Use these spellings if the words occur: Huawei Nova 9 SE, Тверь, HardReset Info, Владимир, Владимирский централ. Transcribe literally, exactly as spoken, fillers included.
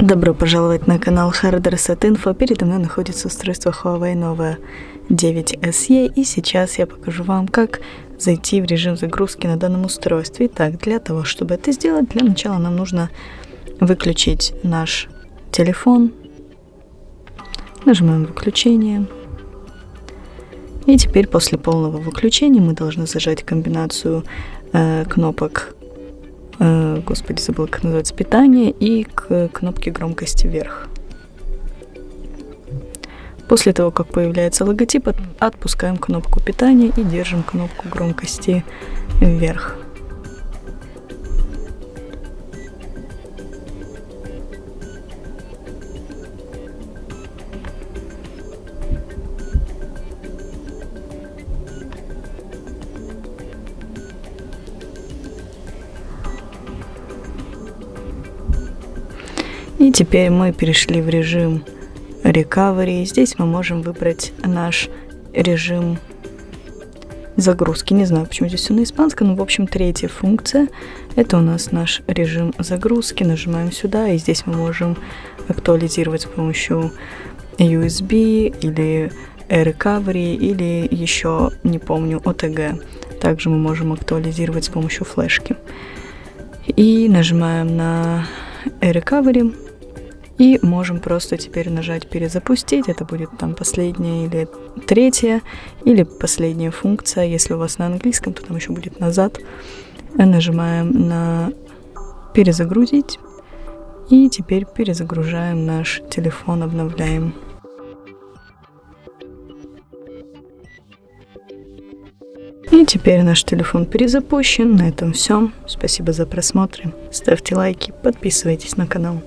Добро пожаловать на канал HardReset Info. Передо мной находится устройство Huawei Nova девять эс и, и сейчас я покажу вам, как зайти в режим загрузки на данном устройстве. Итак, для того, чтобы это сделать, для начала нам нужно выключить наш телефон. Нажимаем выключение. И теперь после полного выключения мы должны зажать комбинацию э, кнопок, э, господи, забыл, как называется, питание, и к кнопке громкости вверх. После того, как появляется логотип, от, отпускаем кнопку питания и держим кнопку громкости вверх. И теперь мы перешли в режим Recovery. Здесь мы можем выбрать наш режим загрузки. Не знаю, почему здесь все на испанском, но, в общем, третья функция. Это у нас наш режим загрузки. Нажимаем сюда, и здесь мы можем актуализировать с помощью ю эс би или Recovery, или еще, не помню, о тэ гэ. Также мы можем актуализировать с помощью флешки. И нажимаем на Recovery. И можем просто теперь нажать «Перезапустить». Это будет там последняя или третья, или последняя функция. Если у вас на английском, то там еще будет «Назад». Нажимаем на «Перезагрузить». И теперь перезагружаем наш телефон, обновляем. И теперь наш телефон перезапущен. На этом все. Спасибо за просмотр. Ставьте лайки, подписывайтесь на канал.